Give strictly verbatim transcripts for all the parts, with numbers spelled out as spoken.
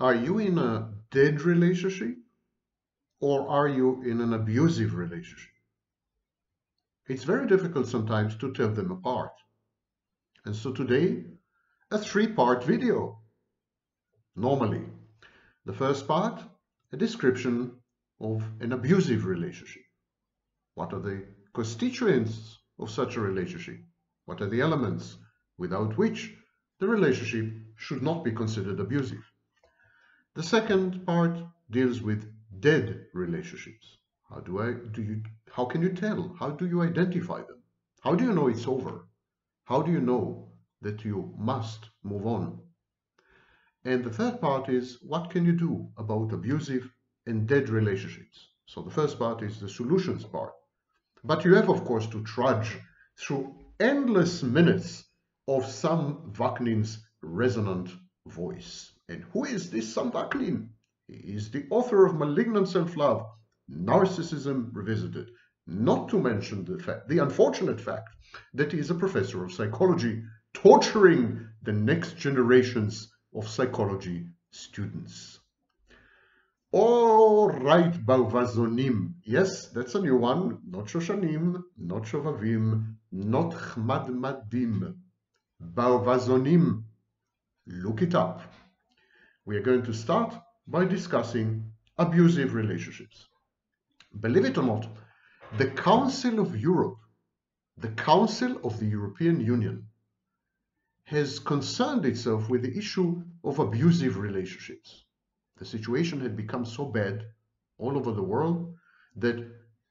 Are you in a dead relationship or are you in an abusive relationship? It's very difficult sometimes to tell them apart. And so today, a three-part video. Normally, the first part, a description of an abusive relationship. What are the constituents of such a relationship? What are the elements without which the relationship should not be considered abusive? The second part deals with dead relationships. How do I do you how can you tell? How do you identify them? How do you know it's over? How do you know that you must move on? And the third part is, what can you do about abusive and dead relationships? So the first part is the solutions part. But you have, of course, to trudge through endless minutes of Sam Vaknin's resonant voice. And who is this Sam Vaknin? He is the author of Malignant Self-Love, Narcissism Revisited, not to mention the fact, the unfortunate fact, that he is a professor of psychology, torturing the next generations of psychology students. All right, Balvazonim. Yes, that's a new one. Not Shoshanim, not Shovavim, not Chmadmadim. Balvazonim. Look it up. We are going to start by discussing abusive relationships. Believe it or not, the Council of Europe, the Council of the European Union, has concerned itself with the issue of abusive relationships. The situation had become so bad all over the world that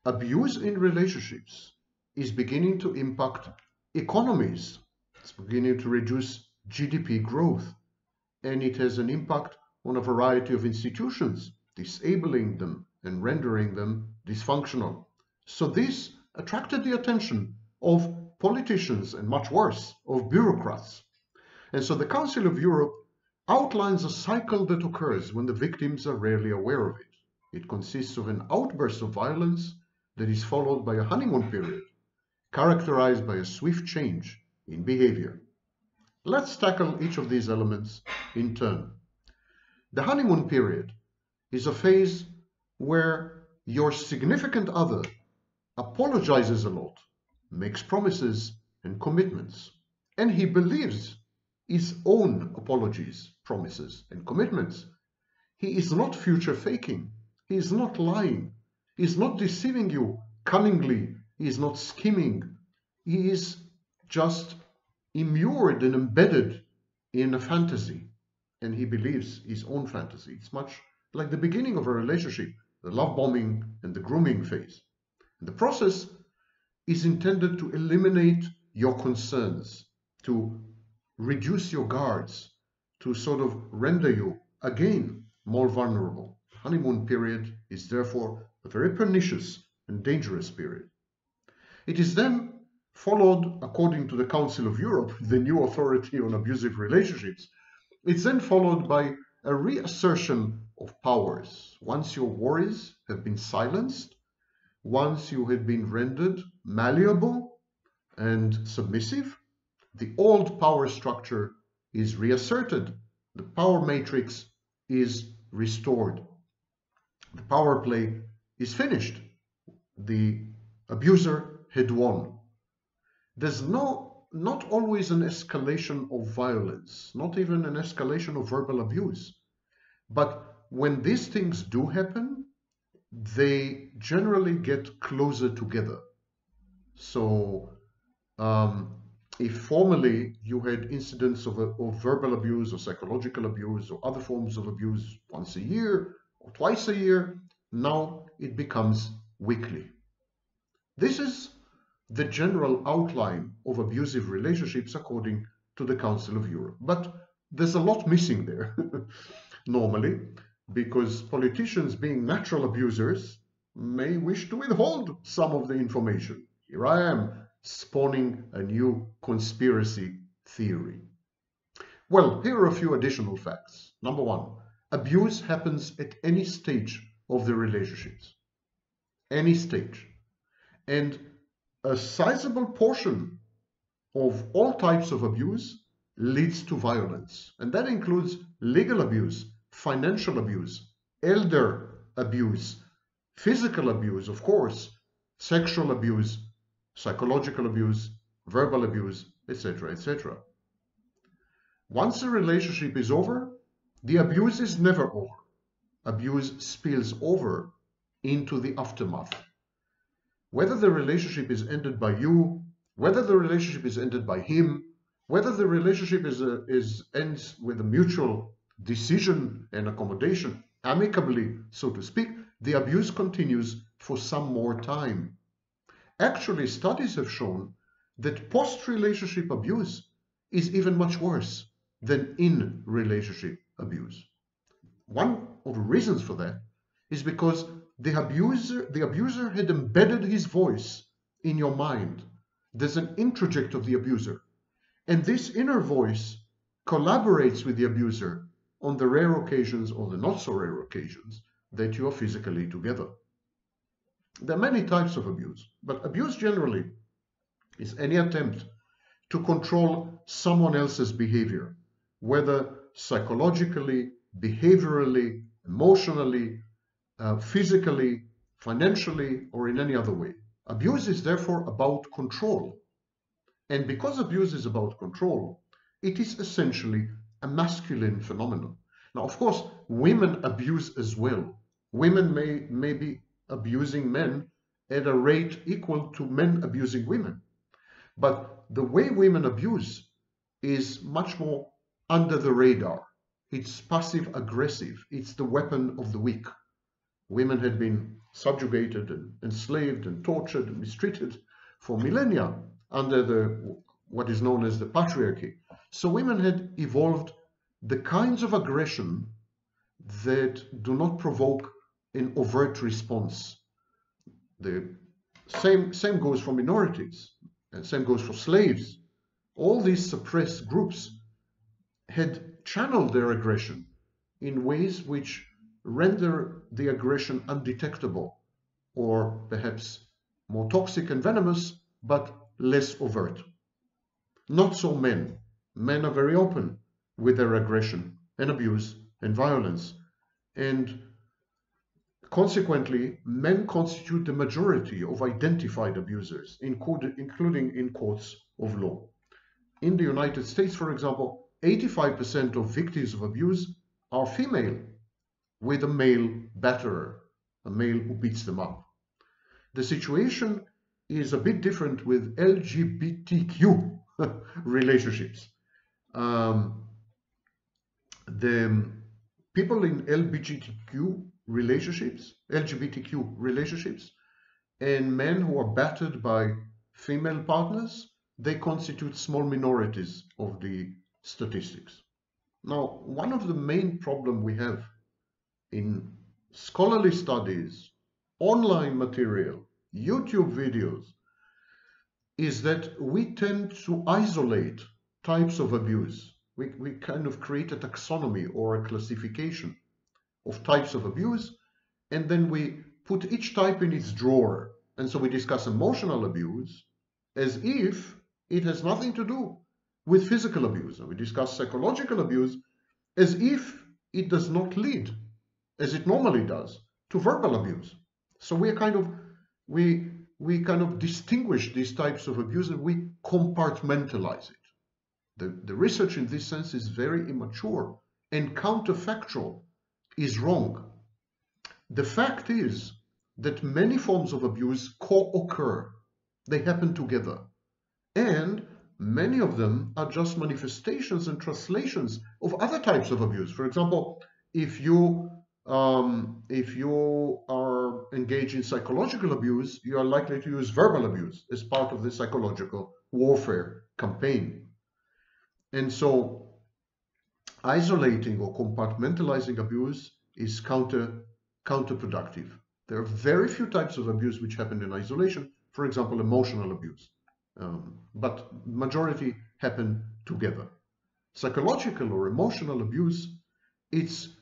abuse in relationships is beginning to impact economies. It's beginning to reduce G D P growth, and it has an impact on a variety of institutions, disabling them and rendering them dysfunctional. So this attracted the attention of politicians and, much worse, of bureaucrats. And so the Council of Europe outlines a cycle that occurs when the victims are rarely aware of it. It consists of an outburst of violence that is followed by a honeymoon period, characterized by a swift change in behavior. Let's tackle each of these elements in turn. The honeymoon period is a phase where your significant other apologizes a lot, makes promises and commitments, and he believes his own apologies, promises, and commitments. He is not future faking. He is not lying. He is not deceiving you cunningly. He is not scheming. He is just immured and embedded in a fantasy, and he believes his own fantasy. It's much like the beginning of a relationship, the love bombing and the grooming phase. The process is intended to eliminate your concerns, to reduce your guards, to sort of render you, again, more vulnerable. The honeymoon period is therefore a very pernicious and dangerous period. It is then followed, according to the Council of Europe, the new authority on abusive relationships, it's then followed by a reassertion of powers. Once your worries have been silenced, once you have been rendered malleable and submissive, the old power structure is reasserted. The power matrix is restored. The power play is finished. The abuser had won. There's no, not always an escalation of violence, not even an escalation of verbal abuse. But when these things do happen, they generally get closer together. So, um, if formerly you had incidents of, a, of verbal abuse or psychological abuse or other forms of abuse once a year or twice a year, now it becomes weekly. This is the general outline of abusive relationships according to the Council of Europe. But there's a lot missing there, normally, because politicians, being natural abusers, may wish to withhold some of the information. Here I am, spawning a new conspiracy theory. Well, here are a few additional facts. Number one, abuse happens at any stage of the relationships. Any stage. And a sizable portion of all types of abuse leads to violence. And that includes legal abuse, financial abuse, elder abuse, physical abuse, of course, sexual abuse, psychological abuse, verbal abuse, et cetera, et cetera. Once a relationship is over, the abuse is never over. Abuse spills over into the aftermath. Whether the relationship is ended by you, whether the relationship is ended by him, whether the relationship is, a, is ends with a mutual decision and accommodation, amicably, so to speak, the abuse continues for some more time. Actually, studies have shown that post-relationship abuse is even much worse than in-relationship abuse. One of the reasons for that is because the abuser, the abuser had embedded his voice in your mind. There's an introject of the abuser. And this inner voice collaborates with the abuser on the rare occasions or the not so rare occasions that you are physically together. There are many types of abuse, but abuse generally is any attempt to control someone else's behavior, whether psychologically, behaviorally, emotionally, uh, physically, financially, or in any other way. Abuse is therefore about control. And because abuse is about control, it is essentially a masculine phenomenon. Now, of course, women abuse as well. Women may, may be abusing men at a rate equal to men abusing women. But the way women abuse is much more under the radar. It's passive-aggressive. It's the weapon of the weak. Women had been subjugated and enslaved and tortured and mistreated for millennia under the what is known as the patriarchy. So women had evolved the kinds of aggression that do not provoke an overt response. The same, same goes for minorities, and same goes for slaves. All these suppressed groups had channeled their aggression in ways which render the aggression undetectable, or perhaps more toxic and venomous, but less overt. Not so men. Men are very open with their aggression and abuse and violence, and consequently, men constitute the majority of identified abusers, including in courts of law. In the United States, for example, eighty-five percent of victims of abuse are female, with a male batterer, a male who beats them up. The situation is a bit different with L G B T Q relationships. Um, the people in L G B T Q relationships, L G B T Q relationships, and men who are battered by female partners, they constitute small minorities of the statistics. Now, one of the main problems we have in scholarly studies, online material, YouTube videos, is that we tend to isolate types of abuse. We, we kind of create a taxonomy or a classification of types of abuse, and then we put each type in its drawer. And so we discuss emotional abuse as if it has nothing to do with physical abuse. And we discuss psychological abuse as if it does not lead, as it normally does, to verbal abuse. So we are kind of We, we kind of distinguish these types of abuse and we compartmentalize it. The, the research in this sense is very immature and counterfactual is wrong. The fact is that many forms of abuse co-occur. They happen together. And many of them are just manifestations and translations of other types of abuse. For example, if you Um, if you are engaged in psychological abuse, you are likely to use verbal abuse as part of the psychological warfare campaign. And so isolating or compartmentalizing abuse is counter, counterproductive. There are very few types of abuse which happen in isolation, for example, emotional abuse, um, but majority happen together. Psychological or emotional abuse, it's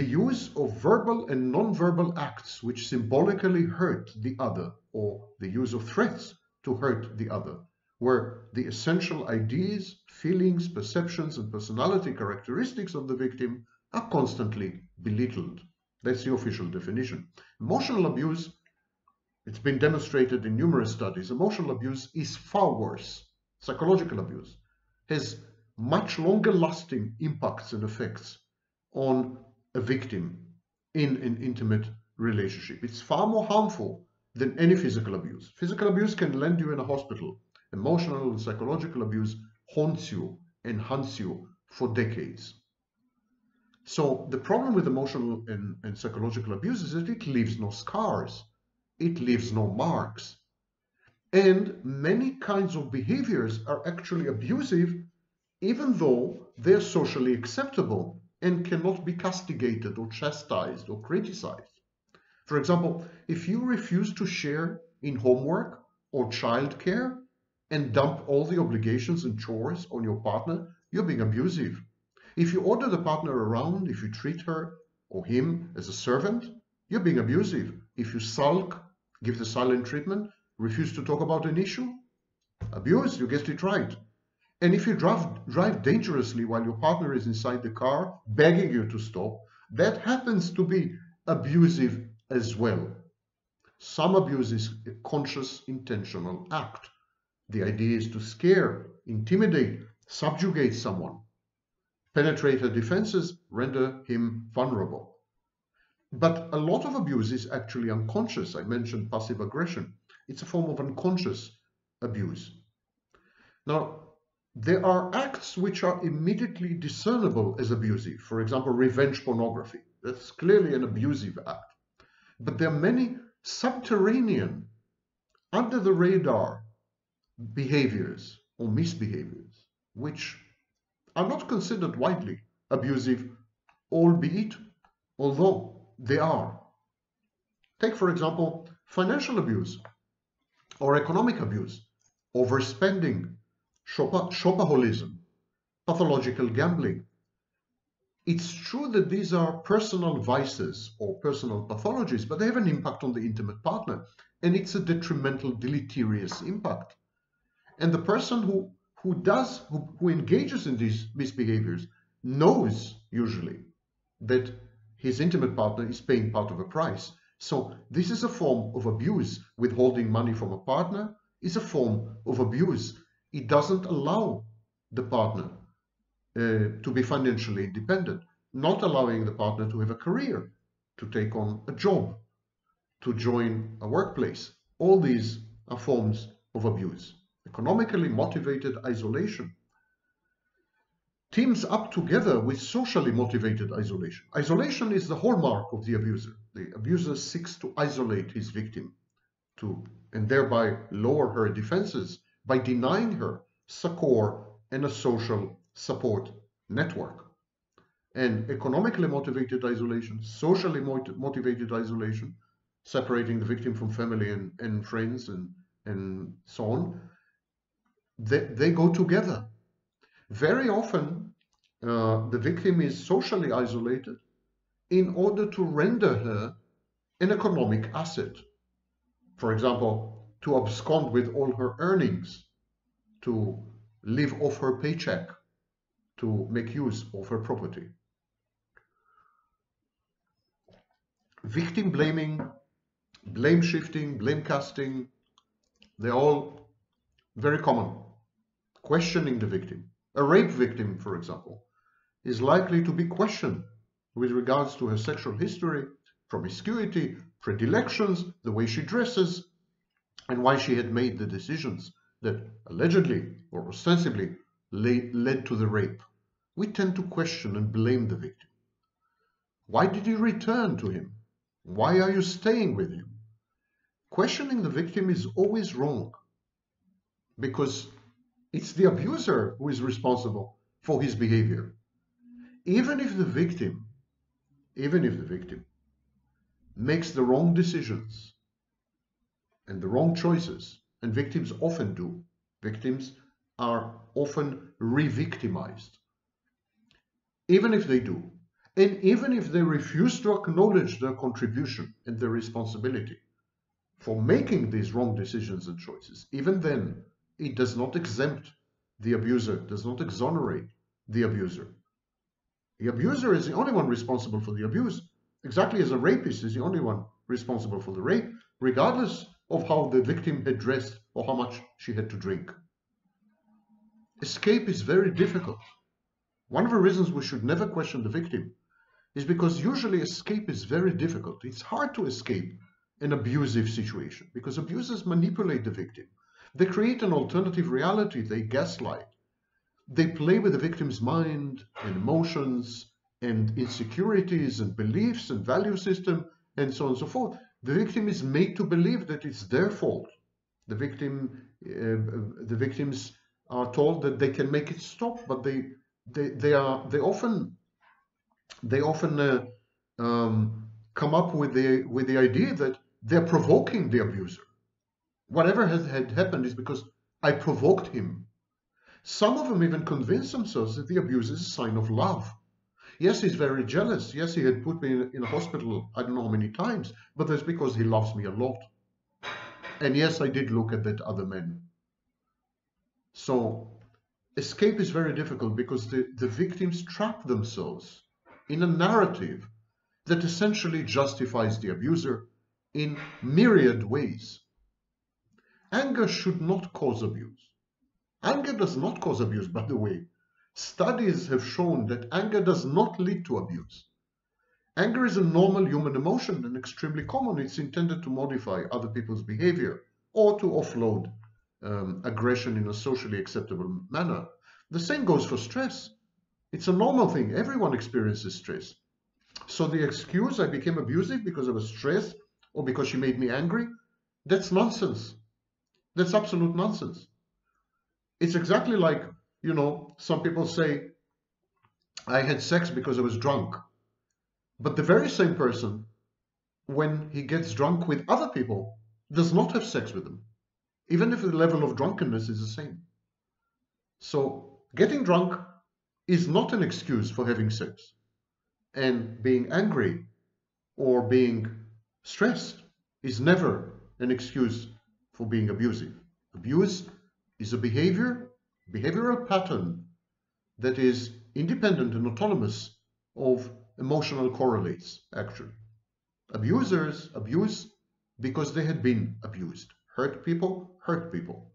the use of verbal and non-verbal acts which symbolically hurt the other, or the use of threats to hurt the other, where the essential ideas, feelings, perceptions, and personality characteristics of the victim are constantly belittled. That's the official definition. Emotional abuse, it's been demonstrated in numerous studies, emotional abuse is far worse. Psychological abuse has much longer lasting impacts and effects on a victim in an intimate relationship. It's far more harmful than any physical abuse. Physical abuse can land you in a hospital. Emotional and psychological abuse haunts you and hunts you for decades. So the problem with emotional and, and psychological abuse is that it leaves no scars. It leaves no marks. And many kinds of behaviors are actually abusive, even though they're socially acceptable and cannot be castigated or chastised or criticized. For example, if you refuse to share in homework or childcare and dump all the obligations and chores on your partner, you're being abusive. If you order the partner around, if you treat her or him as a servant, you're being abusive. If you sulk, give the silent treatment, refuse to talk about an issue, abuse, you guessed it right. And if you drive, drive dangerously while your partner is inside the car, begging you to stop, that happens to be abusive as well. Some abuse is a conscious, intentional act. The idea is to scare, intimidate, subjugate someone, penetrate her defenses, render him vulnerable. But a lot of abuse is actually unconscious. I mentioned passive aggression. It's a form of unconscious abuse. Now, there are acts which are immediately discernible as abusive. For example, revenge pornography. That's clearly an abusive act. But there are many subterranean, under the radar behaviors or misbehaviors, which are not considered widely abusive, albeit, although they are. Take, for example, financial abuse or economic abuse, overspending, shopaholism, pathological gambling. It's true that these are personal vices or personal pathologies, but they have an impact on the intimate partner, and it's a detrimental, deleterious impact. And the person who who does, who, who engages in these misbehaviors knows usually that his intimate partner is paying part of a price. So this is a form of abuse. Withholding money from a partner is a form of abuse. It doesn't allow the partner uh, to be financially independent, not allowing the partner to have a career, to take on a job, to join a workplace. All these are forms of abuse. Economically motivated isolation. Teams up together with socially motivated isolation. Isolation is the hallmark of the abuser. The abuser seeks to isolate his victim to, and thereby lower her defenses by denying her succor and a social support network. And economically motivated isolation, socially mot- motivated isolation, separating the victim from family and, and friends and, and so on, They, they go together. Very often, uh, the victim is socially isolated in order to render her an economic asset. For example, to abscond with all her earnings, to live off her paycheck, to make use of her property. Victim blaming, blame shifting, blame casting, they're all very common. Questioning the victim. A rape victim, for example, is likely to be questioned with regards to her sexual history, promiscuity, predilections, the way she dresses, and why she had made the decisions that allegedly or ostensibly led to the rape. We tend to question and blame the victim. Why did you return to him? Why are you staying with him? Questioning the victim is always wrong, because it's the abuser who is responsible for his behavior. Even if the victim, even if the victim makes the wrong decisions and the wrong choices, and victims often do, victims are often re-victimized. Even if they do, and even if they refuse to acknowledge their contribution and their responsibility for making these wrong decisions and choices, even then, it does not exempt the abuser, does not exonerate the abuser. The abuser is the only one responsible for the abuse, exactly as a rapist is the only one responsible for the rape, regardless of how the victim had dressed or how much she had to drink. Escape is very difficult. One of the reasons we should never question the victim is because usually escape is very difficult. It's hard to escape an abusive situation because abusers manipulate the victim. They create an alternative reality. They gaslight. They play with the victim's mind and emotions and insecurities and beliefs and value system and so on and so forth. The victim is made to believe that it's their fault. The victim, uh, the victims are told that they can make it stop, but they they they are they often they often uh, um, come up with the with the idea that they're provoking the abuser. Whatever has had happened is because I provoked him. Some of them even convince themselves that the abuse is a sign of love. Yes, he's very jealous. Yes, he had put me in, in a hospital I don't know how many times, but that's because he loves me a lot. And yes, I did look at that other man. So escape is very difficult because the, the victims trap themselves in a narrative that essentially justifies the abuser in myriad ways. Anger should not cause abuse. Anger does not cause abuse, by the way. Studies have shown that anger does not lead to abuse. Anger is a normal human emotion and extremely common. It's intended to modify other people's behavior or to offload um, aggression in a socially acceptable manner. The same goes for stress. It's a normal thing. Everyone experiences stress. So the excuse, I became abusive because I was stressed or because she made me angry, that's nonsense. That's absolute nonsense. It's exactly like, you know, some people say, I had sex because I was drunk. But the very same person, when he gets drunk with other people, does not have sex with them, even if the level of drunkenness is the same. So getting drunk is not an excuse for having sex. And being angry or being stressed is never an excuse for being abusive. Abuse is a behavior, behavioral pattern that is independent and autonomous of emotional correlates, actually. Abusers abuse because they had been abused. Hurt people, hurt people.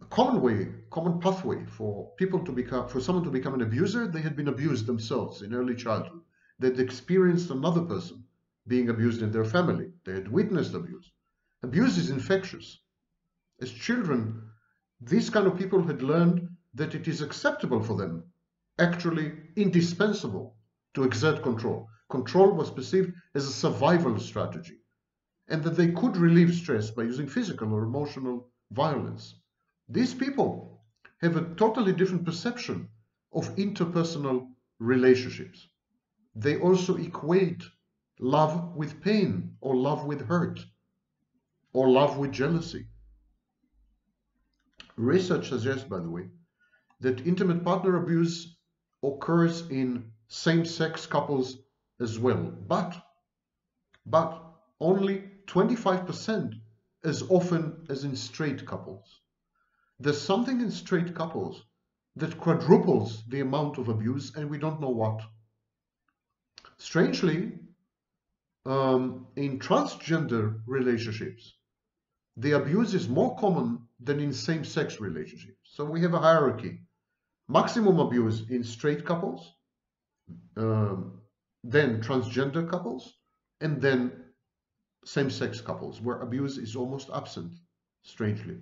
A common way, common pathway for people to become, for someone to become an abuser, they had been abused themselves in early childhood. They'd experienced another person being abused in their family. They had witnessed abuse. Abuse is infectious. As children, these kind of people had learned that it is acceptable for them, actually indispensable, to exert control. Control was perceived as a survival strategy, and that they could relieve stress by using physical or emotional violence. These people have a totally different perception of interpersonal relationships. They also equate love with pain, or love with hurt, or love with jealousy. Research suggests, by the way, that intimate partner abuse occurs in same-sex couples as well, but, but only twenty-five percent as often as in straight couples. There's something in straight couples that quadruples the amount of abuse, and we don't know what. Strangely, um, in transgender relationships, the abuse is more common than in same-sex relationships. So we have a hierarchy. Maximum abuse in straight couples, um, then transgender couples, and then same-sex couples, where abuse is almost absent, strangely.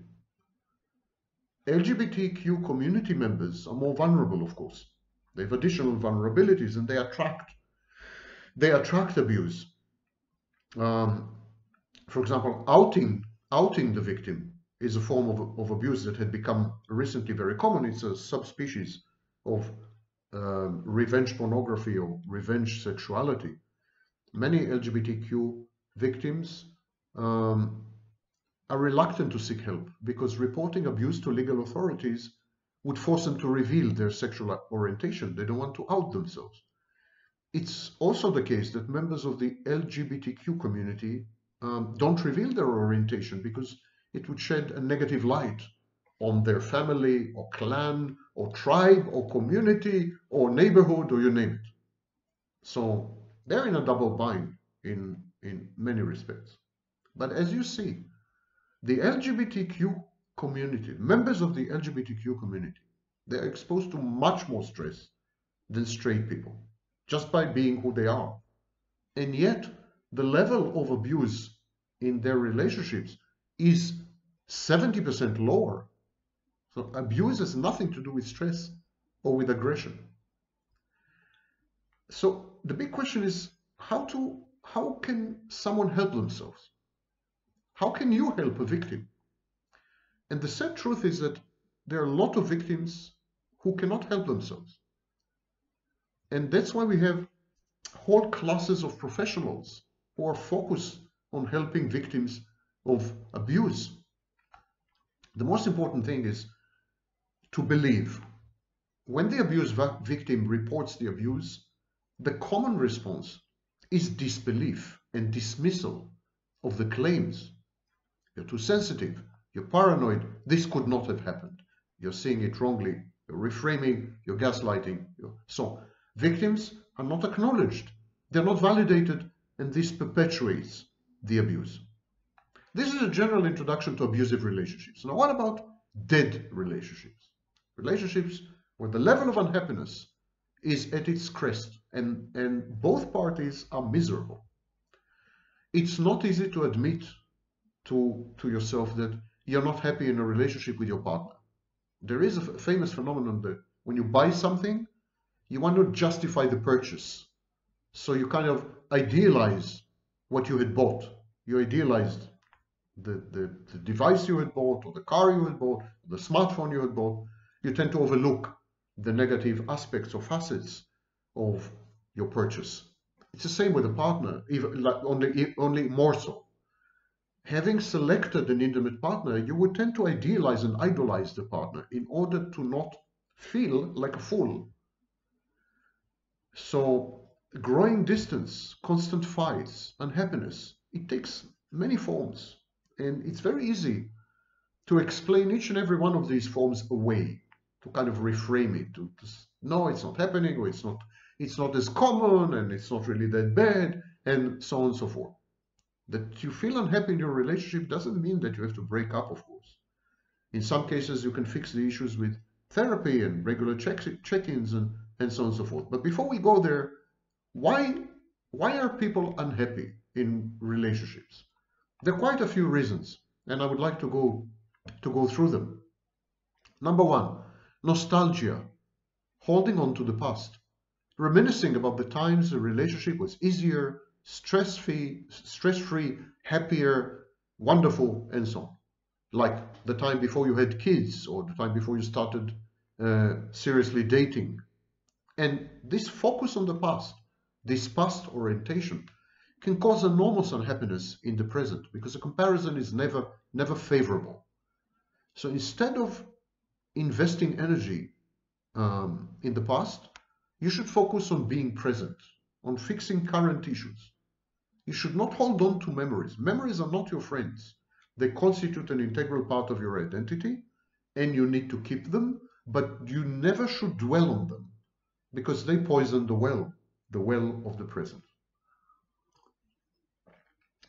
L G B T Q community members are more vulnerable, of course. They have additional vulnerabilities, and they attract, they attract abuse. Um, for example, outing, outing the victim is a form of, of abuse that had become recently very common. It's a subspecies of uh, revenge pornography or revenge sexuality. Many L G B T Q victims um, are reluctant to seek help because reporting abuse to legal authorities would force them to reveal their sexual orientation. They don't want to out themselves. It's also the case that members of the L G B T Q community um, don't reveal their orientation because it would shed a negative light on their family or clan or tribe or community or neighborhood or you name it. So they're in a double bind in, in many respects. But as you see, the L G B T Q community, members of the L G B T Q community, they're exposed to much more stress than straight people, just by being who they are. And yet, the level of abuse in their relationships is seventy percent lower. So abuse has nothing to do with stress or with aggression. So the big question is, how to, how can someone help themselves? How can you help a victim? And the sad truth is that there are a lot of victims who cannot help themselves. And that's why we have whole classes of professionals who are focused on helping victims of abuse. The most important thing is to believe. When the abuse victim reports the abuse, the common response is disbelief and dismissal of the claims. You're too sensitive, you're paranoid, this could not have happened. You're seeing it wrongly, you're reframing, you're gaslighting. You're... So victims are not acknowledged, they're not validated, and this perpetuates the abuse. This is a general introduction to abusive relationships. Now, what about dead relationships? Relationships where the level of unhappiness is at its crest, and, and both parties are miserable. It's not easy to admit to, to yourself that you're not happy in a relationship with your partner. There is a famous phenomenon that when you buy something, you want to justify the purchase. So you kind of idealize what you had bought. You idealized the, the, the device you had bought, or the car you had bought, the smartphone you had bought. You tend to overlook the negative aspects or facets of your purchase. It's the same with a partner, even like only, only more so. Having selected an intimate partner, you would tend to idealize and idolize the partner in order to not feel like a fool. So growing distance, constant fights, unhappiness, it takes many forms. And it's very easy to explain each and every one of these forms away, to kind of reframe it. To, to, no, it's not happening, or it's not, it's not as common, and it's not really that bad, and so on and so forth. That you feel unhappy in your relationship doesn't mean that you have to break up, of course. In some cases, you can fix the issues with therapy and regular check-ins and and so on and so forth. But before we go there, why, why are people unhappy in relationships? There are quite a few reasons, and I would like to go, to go through them. Number one, nostalgia, holding on to the past, reminiscing about the times the relationship was easier, stress-free, stress-free, happier, wonderful, and so on. Like the time before you had kids, or the time before you started uh, seriously dating. And this focus on the past, this past orientation, can cause enormous unhappiness in the present, because the comparison is never, never favorable. So instead of investing energy um, in the past, you should focus on being present, on fixing current issues. You should not hold on to memories. Memories are not your friends. They constitute an integral part of your identity, and you need to keep them, but you never should dwell on them, because they poison the well, the well of the present.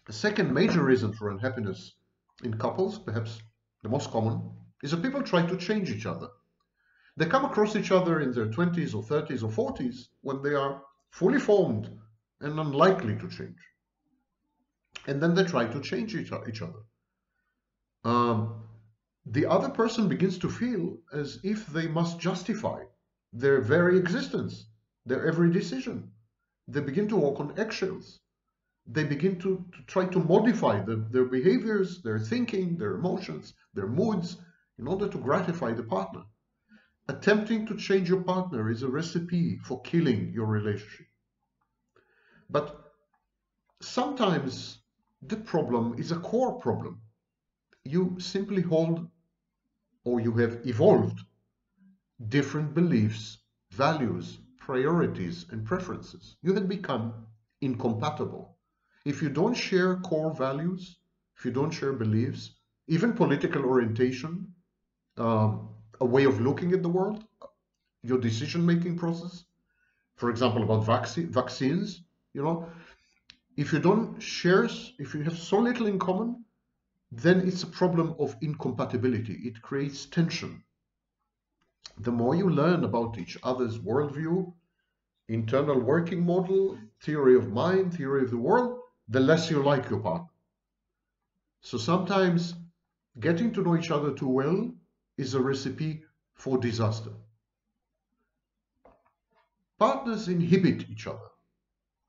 The second major reason for unhappiness in couples, perhaps the most common, is that people try to change each other. They come across each other in their twenties or thirties or forties when they are fully formed and unlikely to change. And then they try to change each other. Um, the other person begins to feel as if they must justify their very existence, their every decision. They begin to walk on eggshells. They begin to, to try to modify the, their behaviors, their thinking, their emotions, their moods, in order to gratify the partner. Attempting to change your partner is a recipe for killing your relationship. But sometimes the problem is a core problem. You simply hold, or you have evolved, different beliefs, values, priorities, and preferences. You had become incompatible. If you don't share core values, if you don't share beliefs, even political orientation, um, a way of looking at the world, your decision-making process, for example, about vac- vaccines, you know, if you don't share, if you have so little in common, then it's a problem of incompatibility. It creates tension. The more you learn about each other's worldview, internal working model, theory of mind, theory of the world, the less you like your partner. So sometimes getting to know each other too well is a recipe for disaster. Partners inhibit each other.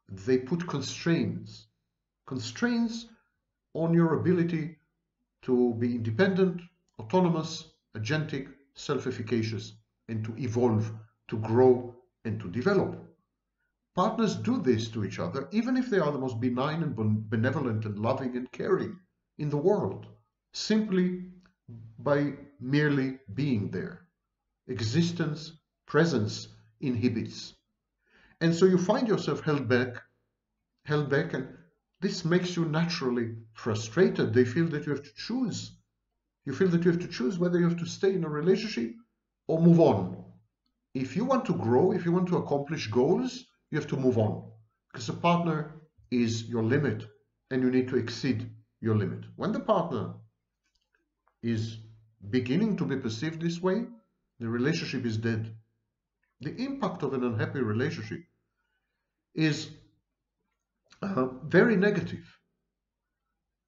They put constraints, constraints on your ability to be independent, autonomous, agentic, self-efficacious, and to evolve, to grow, and to develop. Partners do this to each other, even if they are the most benign and benevolent and loving and caring in the world, simply by merely being there. Existence, presence inhibits. And so you find yourself held back, held back, and this makes you naturally frustrated. They feel that you have to choose. You feel that you have to choose whether you have to stay in a relationship or move on. If you want to grow, if you want to accomplish goals, you have to move on, because a partner is your limit and you need to exceed your limit. When the partner is beginning to be perceived this way, the relationship is dead. The impact of an unhappy relationship is uh, very negative.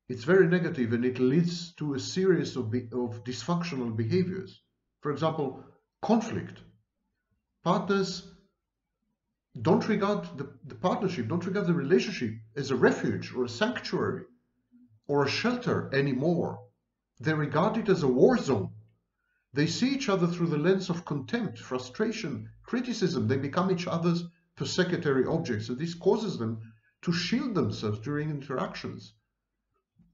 It's very negative, and it leads to a series of, be of dysfunctional behaviors. For example, conflict. Partners don't regard the, the partnership, don't regard the relationship as a refuge or a sanctuary or a shelter anymore. They regard it as a war zone. They see each other through the lens of contempt, frustration, criticism. They become each other's persecutory objects, and this causes them to shield themselves during interactions.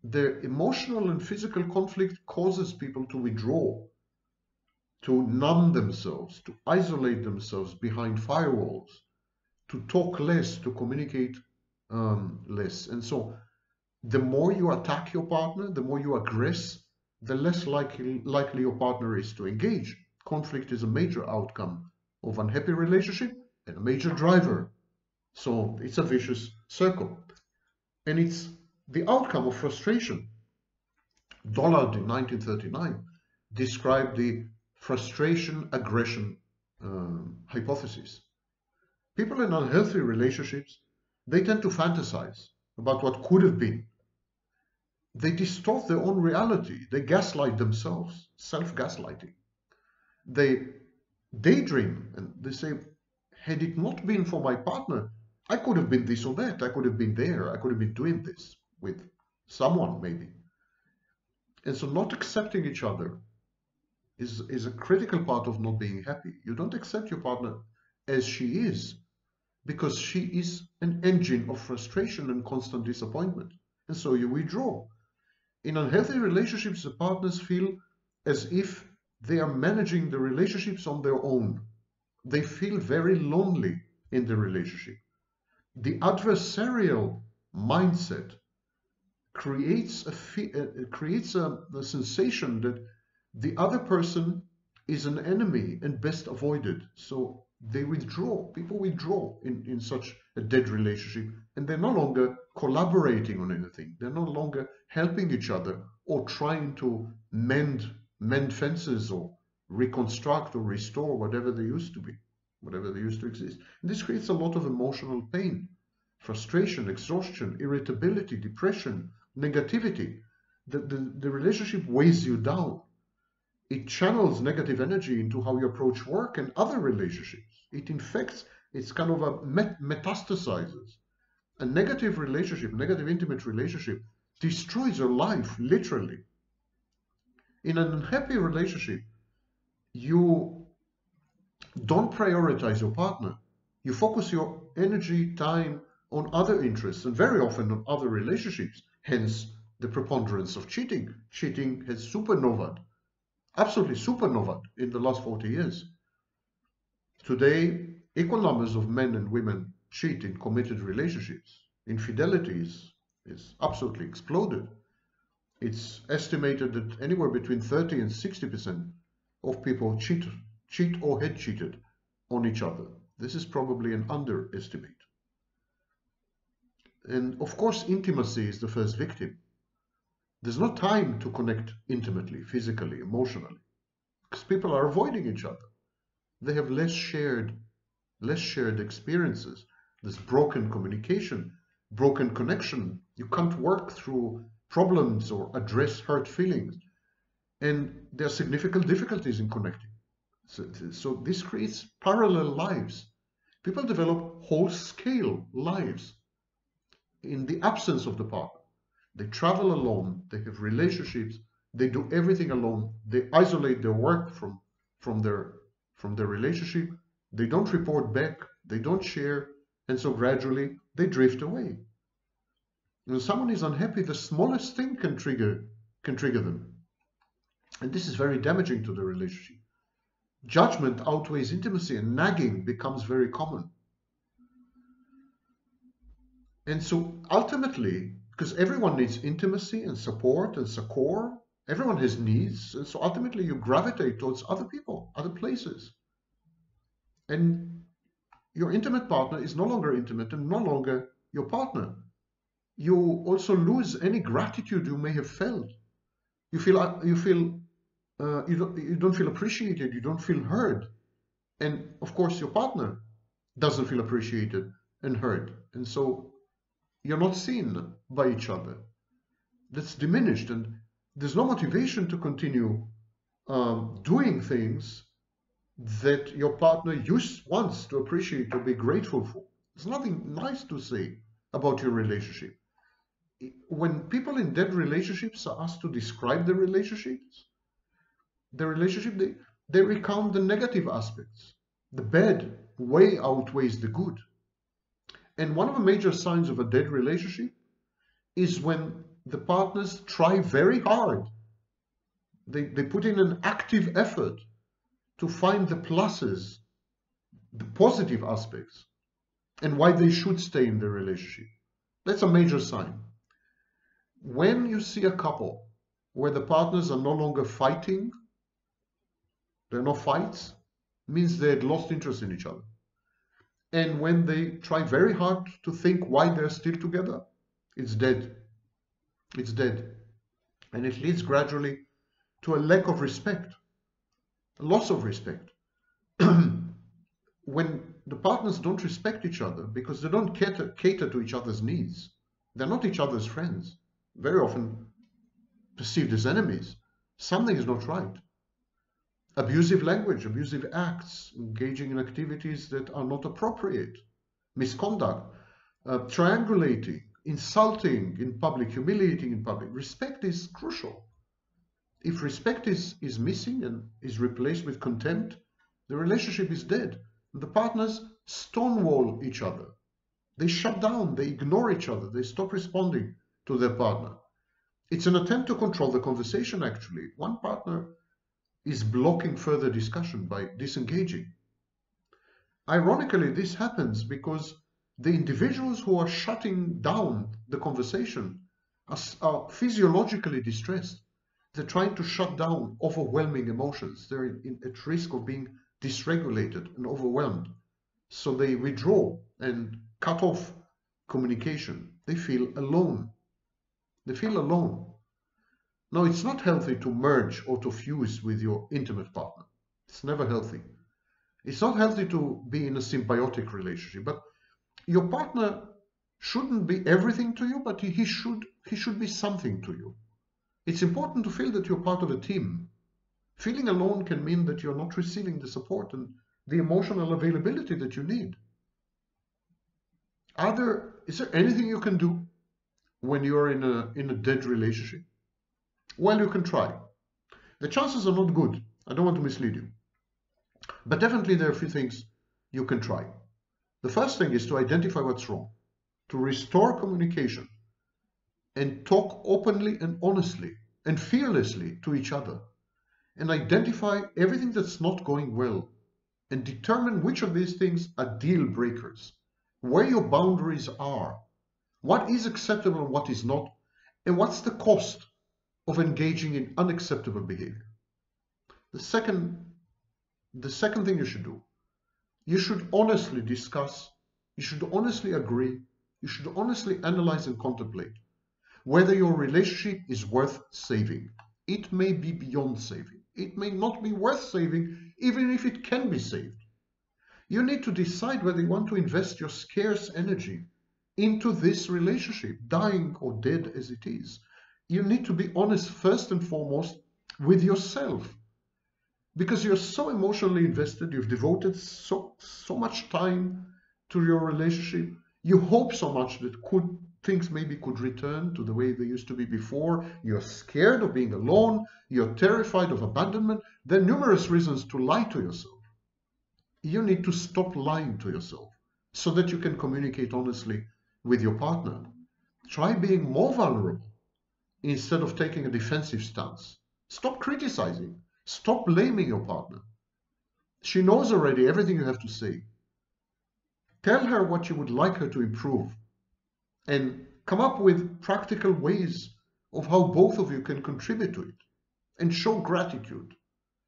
Their emotional and physical conflict causes people to withdraw, to numb themselves, to isolate themselves behind firewalls, to talk less, to communicate um, less. And so the more you attack your partner, the more you aggress, the less likely, likely your partner is to engage. Conflict is a major outcome of unhappy relationship and a major driver. So it's a vicious circle. And it's the outcome of frustration. Dollard in nineteen thirty-nine described the frustration-aggression um, hypothesis. People in unhealthy relationships, they tend to fantasize about what could have been. They distort their own reality. They gaslight themselves, self-gaslighting. They daydream, and they say, had it not been for my partner, I could have been this or that. I could have been there. I could have been doing this with someone, maybe. And so not accepting each other is, is a critical part of not being happy. You don't accept your partner as she is, because she is an engine of frustration and constant disappointment. And so you withdraw. In unhealthy relationships, the partners feel as if they are managing the relationships on their own. They feel very lonely in the relationship. The adversarial mindset creates, a, creates a, a sensation that the other person is an enemy and best avoided. So they withdraw. People withdraw in, in such a dead relationship, and they're no longer collaborating on anything. They're no longer helping each other or trying to mend, mend fences or reconstruct or restore whatever they used to be. Whatever they used to exist. And this creates a lot of emotional pain, frustration, exhaustion, irritability, depression, negativity. The, the, the relationship weighs you down. It channels negative energy into how you approach work and other relationships. It infects, it's kind of a met, metastasizes. A negative relationship, negative intimate relationship destroys your life, literally. In an unhappy relationship, you don't prioritize your partner. You focus your energy, time on other interests, and very often on other relationships, hence the preponderance of cheating. Cheating has supernovaed, absolutely supernovaed in the last forty years. Today, equal numbers of men and women cheat in committed relationships. Infidelity is, is absolutely exploded. It's estimated that anywhere between thirty and sixty percent of people cheat, cheat or had cheated on each other. This is probably an underestimate. And of course, intimacy is the first victim. There's no time to connect intimately, physically, emotionally, because people are avoiding each other. They have less shared, less shared experiences. There's broken communication, broken connection. You can't work through problems or address hurt feelings. And there are significant difficulties in connecting. So, so this creates parallel lives. People develop whole-scale lives in the absence of the partner. They travel alone, they have relationships, they do everything alone, they isolate their work from, from, their, from their relationship, they don't report back, they don't share, and so gradually they drift away. When someone is unhappy, the smallest thing can trigger, can trigger them. And this is very damaging to the relationship. Judgment outweighs intimacy and nagging becomes very common. And so ultimately, because everyone needs intimacy and support and succor, everyone has needs, and so ultimately you gravitate towards other people, other places. And your intimate partner is no longer intimate and no longer your partner. You also lose any gratitude you may have felt. You feel, you feel, uh, you don't, you don't feel appreciated, you don't feel heard. And of course your partner doesn't feel appreciated and heard. And so you're not seen by each other. That's diminished, and there's no motivation to continue um, doing things that your partner used once to appreciate or be grateful for. There's nothing nice to say about your relationship. When people in dead relationships are asked to describe the relationships, the relationship, they, they recount the negative aspects. The bad way outweighs the good. And one of the major signs of a dead relationship is when the partners try very hard. They, they put in an active effort to find the pluses, the positive aspects, and why they should stay in the relationship. That's a major sign. When you see a couple where the partners are no longer fighting, there are no fights, means they had lost interest in each other. And when they try very hard to think why they're still together, it's dead. It's dead. And it leads gradually to a lack of respect, a loss of respect. When the partners don't respect each other because they don't cater, cater to each other's needs, they're not each other's friends, very often perceived as enemies, something is not right. Abusive language, abusive acts, engaging in activities that are not appropriate, misconduct, uh, triangulating, insulting in public, humiliating in public. Respect is crucial. If respect is, is missing and is replaced with contempt, the relationship is dead. The partners stonewall each other. They shut down, they ignore each other, they stop responding to their partner. It's an attempt to control the conversation, actually. One partner is blocking further discussion by disengaging. Ironically, this happens because the individuals who are shutting down the conversation are, are physiologically distressed. They're trying to shut down overwhelming emotions. They're in, in, at risk of being dysregulated and overwhelmed. So they withdraw and cut off communication. They feel alone. They feel alone. No, it's not healthy to merge or to fuse with your intimate partner. It's never healthy. It's not healthy to be in a symbiotic relationship, but your partner shouldn't be everything to you, but he should, he should be something to you. It's important to feel that you're part of a team. Feeling alone can mean that you're not receiving the support and the emotional availability that you need. Are there, is there anything you can do when you're in a, in a dead relationship? Well, you can try. The chances are not good. I don't want to mislead you. But definitely there are a few things you can try. The first thing is to identify what's wrong, to restore communication, and talk openly and honestly and fearlessly to each other, and identify everything that's not going well, and determine which of these things are deal breakers, where your boundaries are, what is acceptable and what is not, and what's the cost of engaging in unacceptable behavior. The second, the second thing you should do, you should honestly discuss, you should honestly agree, you should honestly analyze and contemplate whether your relationship is worth saving. It may be beyond saving. It may not be worth saving, even if it can be saved. You need to decide whether you want to invest your scarce energy into this relationship, dying or dead as it is. You need to be honest first and foremost with yourself, because you're so emotionally invested, you've devoted so, so much time to your relationship, you hope so much that could things maybe could return to the way they used to be before, you're scared of being alone, you're terrified of abandonment. There are numerous reasons to lie to yourself. You need to stop lying to yourself so that you can communicate honestly with your partner. Try being more vulnerable instead of taking a defensive stance. Stop criticizing. Stop blaming your partner. She knows already everything you have to say. Tell her what you would like her to improve and come up with practical ways of how both of you can contribute to it, and show gratitude.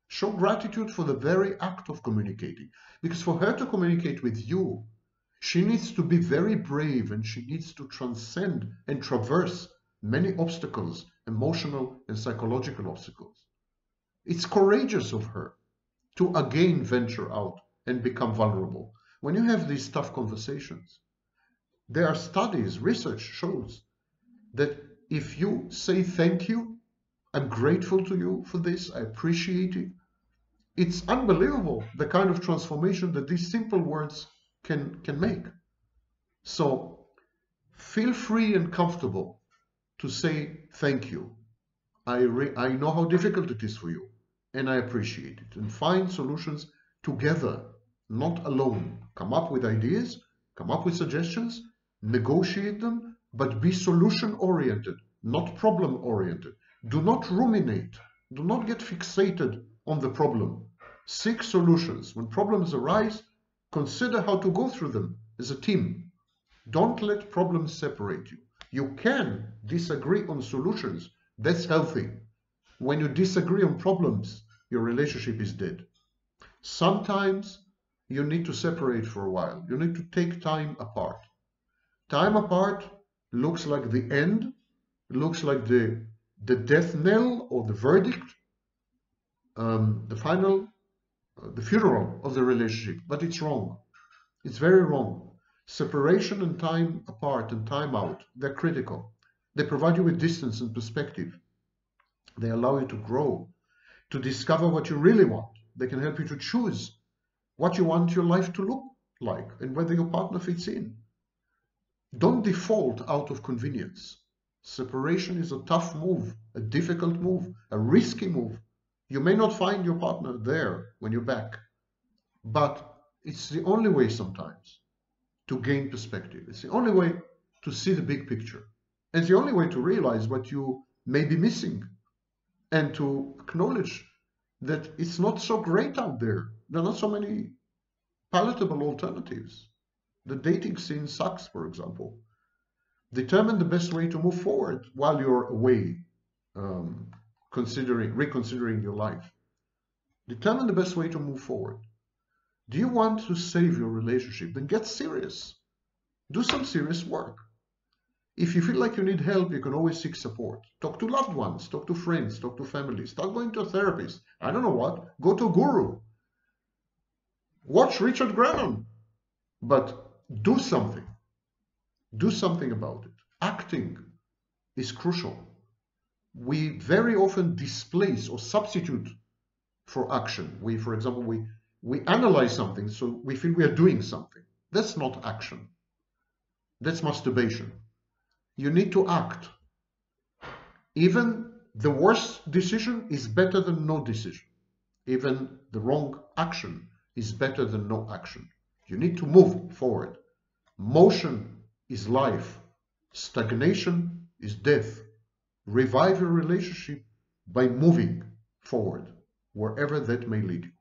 Show gratitude for the very act of communicating, because for her to communicate with you, she needs to be very brave and she needs to transcend and traverse many obstacles, emotional and psychological obstacles. It's courageous of her to again venture out and become vulnerable. When you have these tough conversations, there are studies, research shows that if you say thank you, I'm grateful to you for this, I appreciate it, it's unbelievable the kind of transformation that these simple words can, can make. So feel free and comfortable to say thank you. I, re I know how difficult it is for you, and I appreciate it. And find solutions together, not alone. Come up with ideas, come up with suggestions, negotiate them, but be solution-oriented, not problem-oriented. Do not ruminate. Do not get fixated on the problem. Seek solutions. When problems arise, consider how to go through them as a team. Don't let problems separate you. You can disagree on solutions. That's healthy. When you disagree on problems, your relationship is dead. Sometimes you need to separate for a while. You need to take time apart. Time apart looks like the end, looks like the, the death knell or the verdict, um, the final, uh, the funeral of the relationship. But it's wrong. It's very wrong. Separation and time apart and time out, they're critical. They provide you with distance and perspective. They allow you to grow, to discover what you really want. They can help you to choose what you want your life to look like and whether your partner fits in. Don't default out of convenience. Separation is a tough move, a difficult move, a risky move. You may not find your partner there when you're back, but it's the only way sometimes to gain perspective. It's the only way to see the big picture. It's the only way to realize what you may be missing and to acknowledge that it's not so great out there. There are not so many palatable alternatives. The dating scene sucks, for example. Determine the best way to move forward while you're away, um, considering, reconsidering your life. Determine the best way to move forward. Do you want to save your relationship? Then get serious. Do some serious work. If you feel like you need help, you can always seek support. Talk to loved ones, talk to friends, talk to families, start going to a therapist. I don't know what, go to a guru. Watch Richard Graham, but do something. Do something about it. Acting is crucial. We very often displace or substitute for action. We, for example, we, we analyze something, so we feel we are doing something. That's not action. That's masturbation. You need to act. Even the worst decision is better than no decision. Even the wrong action is better than no action. You need to move forward. Motion is life. Stagnation is death. Revive your relationship by moving forward, wherever that may lead you.